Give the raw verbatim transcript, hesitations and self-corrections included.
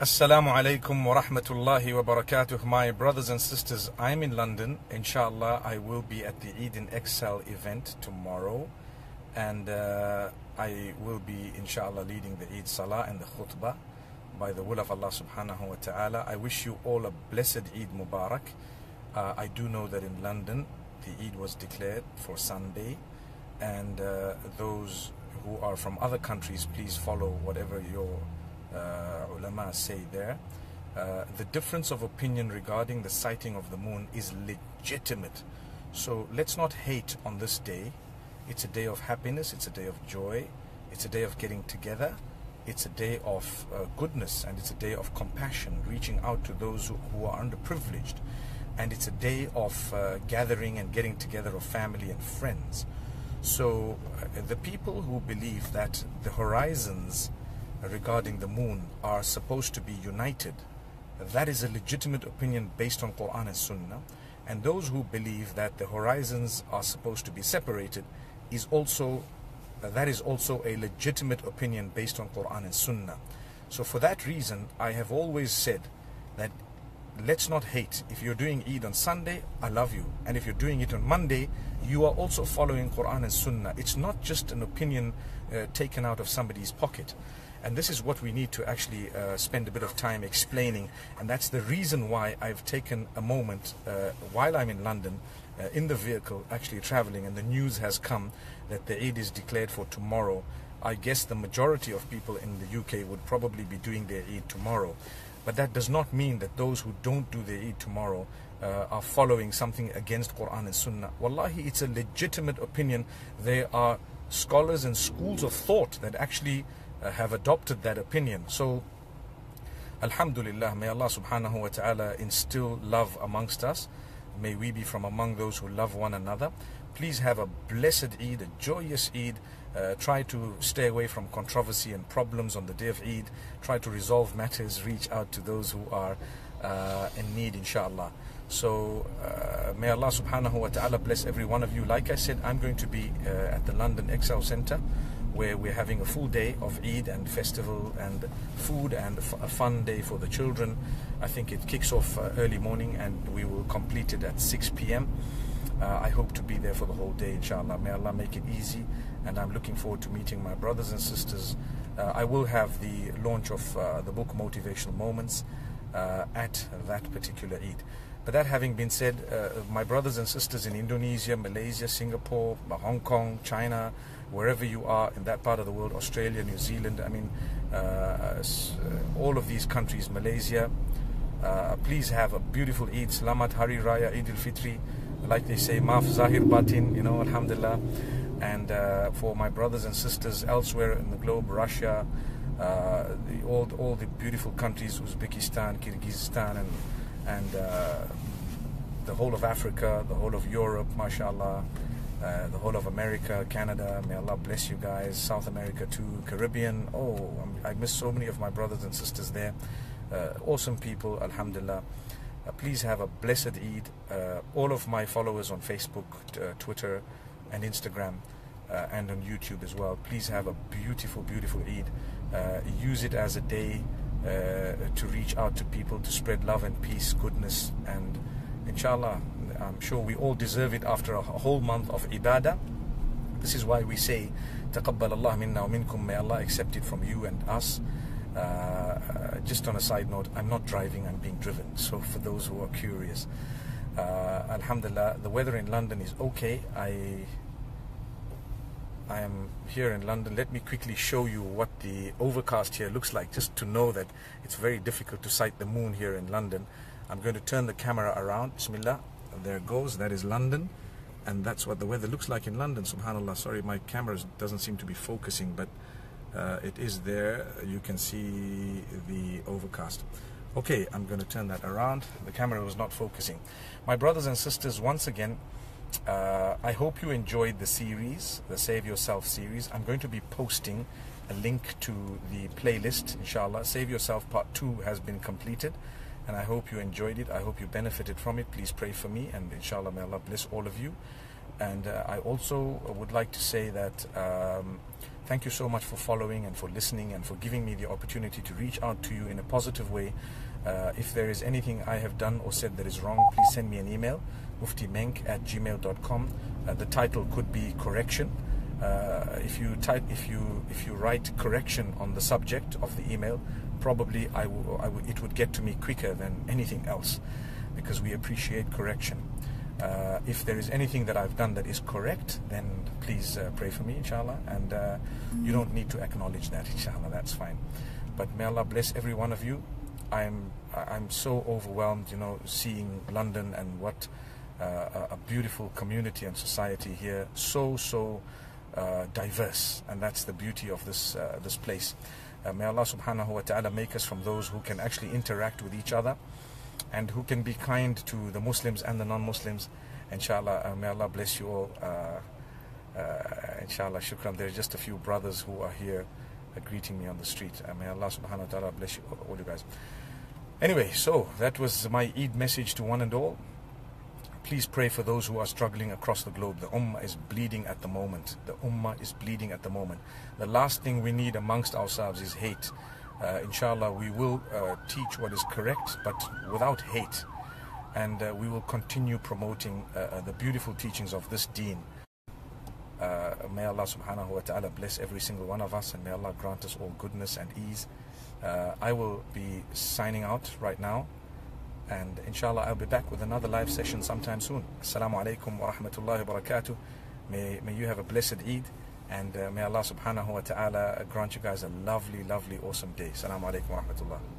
Assalamu alaikum wa rahmatullahi wa barakatuh. My brothers and sisters, I'm in London. Inshallah, I will be at the Eid in Excel event tomorrow. And uh, I will be, inshallah, leading the Eid Salah and the khutbah by the will of Allah subhanahu wa ta'ala. I wish you all a blessed Eid Mubarak. Uh, I do know that in London, the Eid was declared for Sunday. And uh, those who are from other countries, please follow whatever your Uh, ulama say there. Uh, the difference of opinion regarding the sighting of the moon is legitimate. So let's not hate on this day. It's a day of happiness, it's a day of joy, it's a day of getting together, it's a day of uh, goodness, and it's a day of compassion, reaching out to those who, who are underprivileged. And it's a day of uh, gathering and getting together of family and friends. So uh, the people who believe that the horizons regarding the moon are supposed to be united, that is a legitimate opinion based on Quran and Sunnah. And those who believe that the horizons are supposed to be separated is also that is also a legitimate opinion based on Quran and Sunnah. So for that reason, I have always said that let's not hate. If you're doing Eid on Sunday, I love you, and if you're doing it on Monday, you are also following Quran and Sunnah. It's not just an opinion uh, taken out of somebody's pocket. And this is what we need to actually uh, spend a bit of time explaining. And that's the reason why I've taken a moment uh, while I'm in London, uh, in the vehicle, actually traveling, and the news has come that the Eid is declared for tomorrow. I guess the majority of people in the U K would probably be doing their Eid tomorrow. But that does not mean that those who don't do their Eid tomorrow uh, are following something against Quran and Sunnah. Wallahi, it's a legitimate opinion. There are scholars and schools of thought that actually Uh, have adopted that opinion. So alhamdulillah, may Allah subhanahu wa ta'ala instill love amongst us. May we be from among those who love one another. Please have a blessed Eid, a joyous Eid. Uh, try to stay away from controversy and problems on the day of Eid. Try to resolve matters, reach out to those who are uh, in need, inshallah. So uh, may Allah subhanahu wa ta'ala bless every one of you. Like I said, I'm going to be uh, at the London Excel Centre, where we're having a full day of Eid and festival and food and a fun day for the children. I think it kicks off uh, early morning, and we will complete it at six p m Uh, I hope to be there for the whole day, inshallah. May Allah make it easy, and I'm looking forward to meeting my brothers and sisters. Uh, I will have the launch of uh, the book Motivational Moments uh, at that particular Eid. But that having been said, uh, my brothers and sisters in Indonesia, Malaysia, Singapore, Hong Kong, China, wherever you are in that part of the world, Australia, New Zealand, I mean, uh, all of these countries, Malaysia, uh, please have a beautiful Eid. Salamat Hari Raya, Eid al-Fitri. Like they say, Maaf Zahir Batin, you know, alhamdulillah. And uh, for my brothers and sisters elsewhere in the globe, Russia, uh, the, all, all the beautiful countries, Uzbekistan, Kyrgyzstan, and and uh, the whole of Africa, the whole of Europe, mashallah, uh, the whole of America, Canada, may Allah bless you guys, South America too, Caribbean, oh, I miss so many of my brothers and sisters there, uh, awesome people, alhamdulillah. Uh, please have a blessed Eid. Uh, all of my followers on Facebook, uh, Twitter and Instagram, uh, and on YouTube as well, please have a beautiful, beautiful Eid. Uh, use it as a day Uh, to reach out to people, to spread love and peace, goodness, and inshallah, I'm sure we all deserve it after a whole month of ibadah. This is why we say, Taqabbal Allah minna wa minkum, may Allah accept it from you and us. Uh, uh, just on a side note, I'm not driving, I'm being driven. So for those who are curious, uh, alhamdulillah, the weather in London is okay. I, I am here in London. Let me quickly show you what the overcast here looks like, just to know that it's very difficult to sight the moon here in London. I'm going to turn the camera around. Bismillah. There it goes. That is London. And that's what the weather looks like in London. Subhanallah. Sorry, my camera doesn't seem to be focusing, but uh, it is there. You can see the overcast. Okay, I'm going to turn that around. The camera was not focusing. My brothers and sisters, once again, Uh, I hope you enjoyed the series, the Save Yourself series. I'm going to be posting a link to the playlist, inshallah. Save Yourself part two has been completed, and I hope you enjoyed it. I hope you benefited from it. Please pray for me, and inshallah, may Allah bless all of you. And uh, I also would like to say that um, Thank you so much for following and for listening and for giving me the opportunity to reach out to you in a positive way. Uh, if there is anything I have done or said that is wrong, please send me an email, mufti menk at gmail dot com. Uh, the title could be correction. Uh, if you type, if you if you write correction on the subject of the email, probably I will, I will, it would get to me quicker than anything else, because we appreciate correction. Uh, if there is anything that I've done that is correct, then please uh, pray for me, inshallah. And uh, you don't need to acknowledge that, inshallah. That's fine. But may Allah bless every one of you. I'm I'm so overwhelmed, you know, seeing London and what uh, a beautiful community and society here. So so uh, diverse, and that's the beauty of this uh, this place. Uh, may Allah subhanahu wa ta'ala make us from those who can actually interact with each other, and who can be kind to the Muslims and the non-Muslims. Inshallah, uh, may Allah bless you all. Uh, uh, inshallah, shukran. There are just a few brothers who are here uh, greeting me on the street. Uh, may Allah subhanahu wa ta'ala bless you, all you guys. Anyway, so that was my Eid message to one and all. Please pray for those who are struggling across the globe. The Ummah is bleeding at the moment. The Ummah is bleeding at the moment. The last thing we need amongst ourselves is hate. Uh, inshallah, we will uh, teach what is correct, but without hate, and uh, we will continue promoting uh, uh, the beautiful teachings of this deen. Uh, may Allah subhanahu wa ta'ala bless every single one of us, and may Allah grant us all goodness and ease. Uh, I will be signing out right now, and inshallah I'll be back with another live session sometime soon. Assalamu alaikum wa rahmatullahi wa barakatuh. May, may you have a blessed Eid. And uh, may Allah subhanahu wa ta'ala grant you guys a lovely, lovely, awesome day. Assalamu alaikum wa rahmatullah.